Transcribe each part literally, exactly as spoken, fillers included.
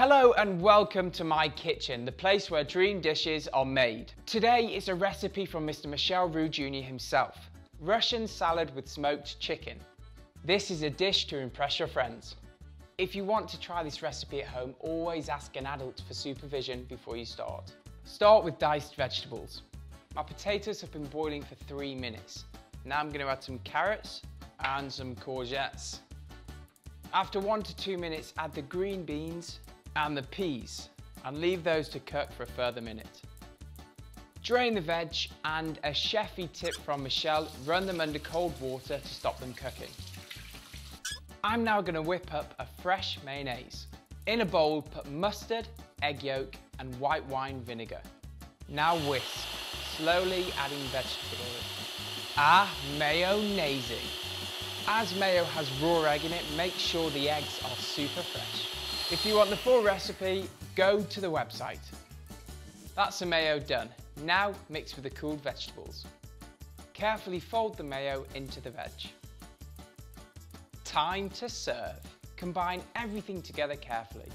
Hello and welcome to my kitchen, the place where dream dishes are made. Today is a recipe from Mister Michel Roux Junior himself, Russian salad with smoked chicken. This is a dish to impress your friends. If you want to try this recipe at home, always ask an adult for supervision before you start. Start with diced vegetables. My potatoes have been boiling for three minutes. Now I'm going to add some carrots and some courgettes. After one to two minutes, add the green beans and the peas and leave those to cook for a further minute. Drain the veg and, a chefy tip from Michel, run them under cold water to stop them cooking. I'm now going to whip up a fresh mayonnaise. In a bowl, put mustard, egg yolk and white wine vinegar. Now whisk, slowly adding vegetable oil. Ah, mayonnaise! As mayo has raw egg in it, make sure the eggs are super fresh. If you want the full recipe, go to the website. That's the mayo done. Now mix with the cooled vegetables. Carefully fold the mayo into the veg. Time to serve. Combine everything together carefully.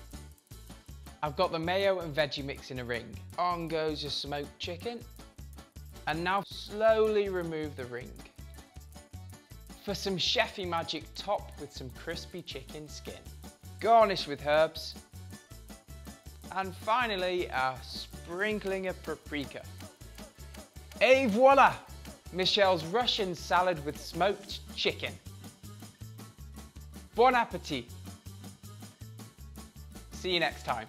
I've got the mayo and veggie mix in a ring. On goes your smoked chicken. And now slowly remove the ring. For some chefy magic, top with some crispy chicken skin. Garnish with herbs. And finally, a sprinkling of paprika. Et voila! Michel's Russian salad with smoked chicken. Bon appétit! See you next time.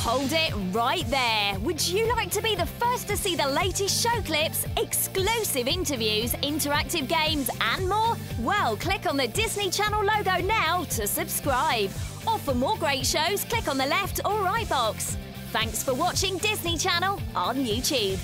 Hold it right there. Would you like to be the first to see the latest show clips, exclusive interviews, interactive games and more? Well, click on the Disney Channel logo now to subscribe. Or for more great shows, click on the left or right box. Thanks for watching Disney Channel on YouTube.